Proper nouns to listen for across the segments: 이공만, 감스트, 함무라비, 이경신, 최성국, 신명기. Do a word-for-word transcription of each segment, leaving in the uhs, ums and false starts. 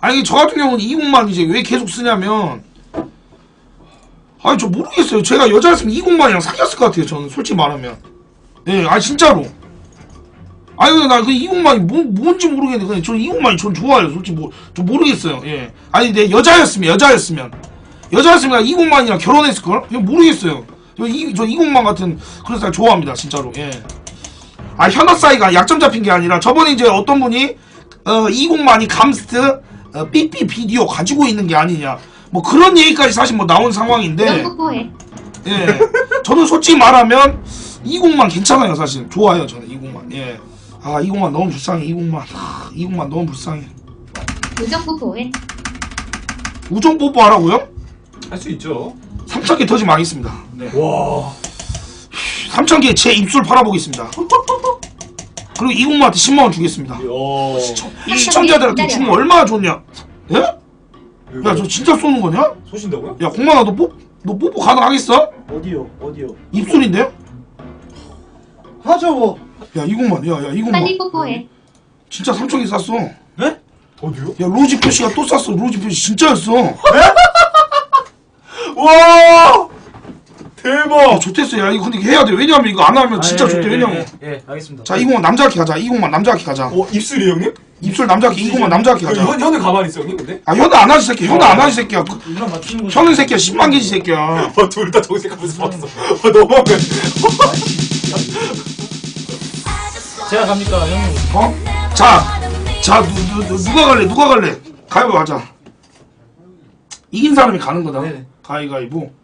아니 저 같은 경우는 이공만 이제 왜 계속 쓰냐면, 아니 저 모르겠어요. 제가 여자였으면 이공만이랑 사귀었을 것 같아요. 저는 솔직히 말하면. 예, 아 진짜로. 아니 근데 나 그 이공만이 뭐, 뭔지 모르겠는데 그냥 저 이공만이 전 좋아요. 솔직히 뭐 저 모르겠어요. 예. 아니 내 여자였으면 여자였으면 여자였으면 이공만이랑 결혼했을 걸? 예, 모르겠어요. 저, 이, 저 이공만 같은 그런 스타일 좋아합니다. 진짜로. 예. 아 현아 싸이가 약점 잡힌 게 아니라 저번에 이제 어떤 분이 어, 이공만이 감스트 어, 삐삐 비디오 가지고 있는 게 아니냐 뭐 그런 얘기까지 사실 뭐 나온 상황인데, 예, 저는 솔직히 말하면 이공만 괜찮아요. 사실 좋아요. 저는 이공만. 예. 아 이공만 너무 불쌍해. 이공만 아, 이공만 너무 불쌍해. 우정 뽀뽀해. 우정 뽀뽀하라고요? 할 수 있죠. 삼천 개 터지 망했습니다. 네. 와. 삼천 개 제 입술 팔아보겠습니다. 그리고 이공만한테 십만 원 주겠습니다. 시청, 이 시청자들한테 주면 얼마나 좋냐? 예? 야 저 진짜 쏘는 거냐? 쏘신다고요? 야 공만아 너 뽀, 너 뽀뽀 가능하겠어? 어디요? 어디요? 입술인데요? 하죠 뭐. 야 이공만, 야야 이공만. 빨리 뽀뽀해. 진짜 삼천 개 쐈어. 네? 어디요? 야 로지 표시가 또 쐈어. 로지 표시 진짜였어. 와. 대박! 야, 좋댔어. 야, 이거 근데 해야 돼. 왜냐면 이거 안 하면 진짜 아, 예, 좋대. 예, 왜냐면. 예, 예, 알겠습니다. 자, 이공만 남자학기 가자. 이공만 남자학기 가자. 어, 입술이 형님? 입술 남자학기, 이공만 남자학기 가자. 현, 현은 가만히 있어, 형님, 근데? 아, 현은 안 하지, 새끼. 현은 안 하지, 새끼야. 현은 새끼야, 십만 개지, 새끼야. 아, 둘 다 정색하면서 봤어. 아, 너무하네. 제가 갑니까, 형님? 어? 자, 자, 누, 누, 누가 갈래? 누가 갈래? 가위바위보 하자. 이긴 사람이 가는 거다. 네네. 가위바위보.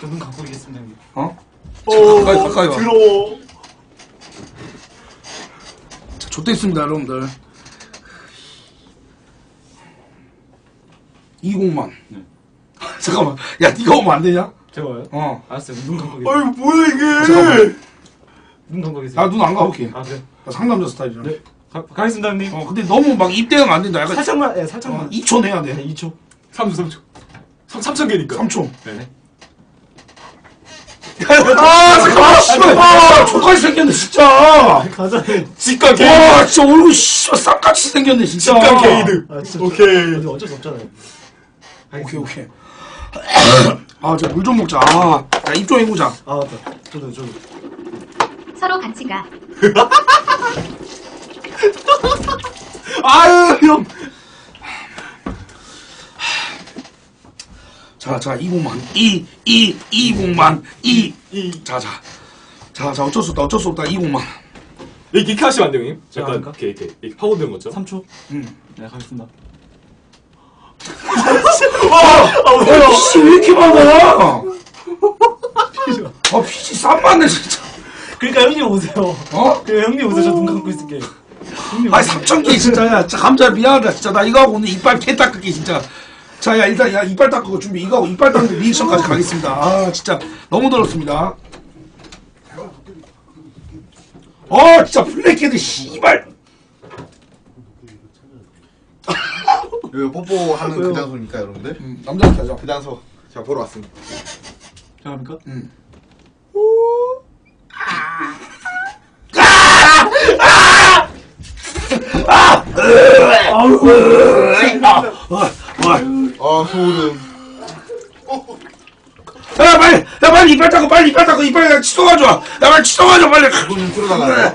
눈 감고 있겠습니다. 어? 오, 가까이 가까이 와. 더러워. 자, 좋대 있습니다, 여러분들. 이공만. 네. 잠깐만, 야, 네가 오면 안 되냐? 제가요? 어. 알았어요, 눈 감고 있어. 아유, 뭐야 이게? 잠깐만. 눈 감고 계세요. 나 눈 안 감을게. 아 그래? 나 상남자 스타일이야. 네. 가, 가겠습니다, 형님. 어, 근데 너무 막 입대응 안 된다. 약간 살짝만, 예, 살짝만. 어, 이 초 내야 돼. 네, 이 초. 삼 초, 삼 초. 삼천 개니까. 삼 초. 네. 아, 잠깐만, 씨발. 아, 족같이 생겼네, 진짜. 가자. 직관 게이드. 와, 진짜 얼굴, 씨발, 쌈같이 생겼네, 진짜. 직관 게이드. 아, 진짜. 오케이. 어쩔 수 없잖아요. 오케이, 오케이. 아, 저 물 좀 먹자. 아, 야, 입 좀 해보자. 아, 맞다. 저도, 저도. 서로 같이 가. 아유, 형. 자, 자, 이공만. 이, 이, 이공만. 이, 이. 자, 자. 자, 자, 어쩔 수 없다, 어쩔 수 없다, 이공만. 이렇게 하시면 안 돼요, 형님? 잠깐, 이렇게, 이렇게. 이렇게 파고드는 거죠? 삼 초? 응. 네, 가겠습니다. 와! 아, 왜 피지 왜 이렇게 많아? 아, 피지 쌈 많네, 진짜. 그러니까 형님 오세요. 어? 그래, 형님 오세요. 저 눈 감고 있을게. 아, 삼천 개, 진짜. 야, 감자 미안하다, 진짜. 나 이거 하고 오늘 이빨 개 닦을게, 진짜. 자, 야, 일단, 야, 이빨 닦고 준비, 이거 하고 이빨 닦는 리액션까지 가겠습니다. 아, 진짜, 너무 더럽습니다. 어, 진짜, 블랙헤드, 씨발! 여기 뽀뽀하는 그 장소니까, 여러분들. 음, 남자한테 하자. 그 장소. 제가 보러 왔습니다. 잘합니까? 응. 오! 아! 아! 아! 아! 아! 아! 아 소름. 야 빨리, 야 빨리 이빨 닦고 빨리 이빨 닦고 이빨 칫솔 가져와. 야 빨리 칫솔 가져와 빨리. 문 뚫어 나가.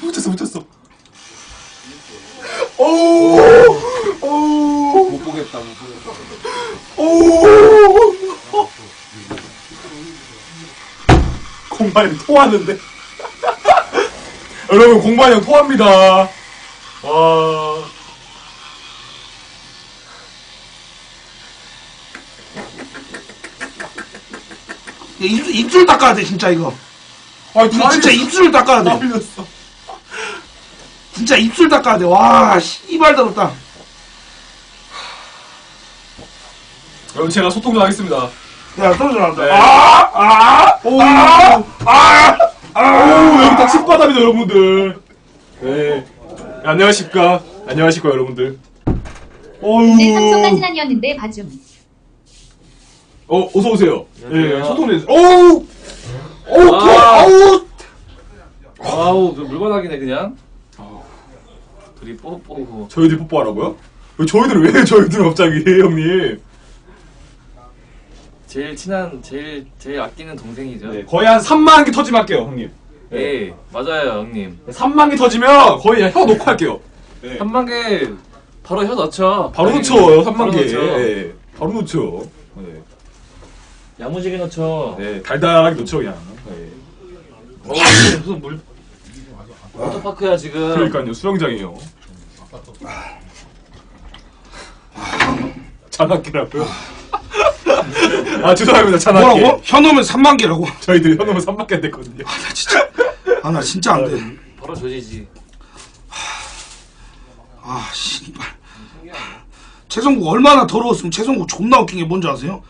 묻혔어 묻혔어. 오, 오, 못 보겠다 못 보겠다. 오, 공만이 토하는데. 여러분 공만이 형 토합니다. 아... 입술, 입술 닦아야 돼 진짜 이거. 아 진짜 입술 닦아야 돼. 밀렸어. 진짜 입술 닦아야 돼. 와 씨발 더럽다. 여러분 제가 소통도 하겠습니다. 야 떨어져라. 네. 아! 아! 오! 아! 아! 아우 여기 다 침바닥이다 여러분들. 네. 야, 안녕하십니까. 안녕하십니까 여러분들. 어유. 네, 삼 초까지 다녔는데 봐줌. 어 어서 오세요. 예. 소통해. 오. 오. 아우. 아우 그 물건하기네 그냥. 어. 둘이 뽀뽀고. 저희들 뽀뽀하라고요? 왜 저희들 왜 저희들 갑자기 형님? 제일 친한 제일 제일 아끼는 동생이죠. 네, 거의 한 삼만 개 터지면 할게요 형님. 네, 네 맞아요 형님. 삼만 개 터지면 거의 혀 놓고 할게요. 네. 삼만 개 바로 혀 넣죠. 바로 넣죠. 삼만 개. 네. 바로 넣죠. 네. 야무지게 넣죠. 네, 달달하게 넣죠 그냥. 네. 어, 무슨 물 워터파크야 지금. 그러니까요 수영장이에요. 잔악기라고요? 아 죄송합니다 잔악기. 뭐라고? 현우면 삼만 개라고? 저희들이 현우면 삼만 개 됐거든요. 아 나 진짜 아 나 진짜 안 돼. 바로 저지지. 아 씨발. 최성국 얼마나 더러웠으면 최성국 존나 웃긴 게 뭔지 아세요?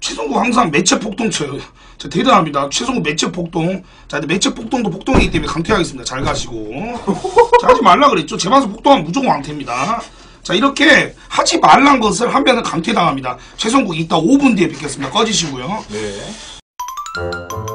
최성국 항상 매체 폭동 쳐요. 저 대단합니다. 최성국 매체 폭동. 자, 근데 매체 폭동도 폭동이기 때문에 강퇴하겠습니다. 잘 가시고. 자, 하지 말라 그랬죠. 제 방송 폭동하면 무조건 강퇴입니다. 자, 이렇게 하지 말란 것을 하면은 강퇴당합니다. 최성국 이따 오 분 뒤에 뵙겠습니다. 꺼지시고요. 네.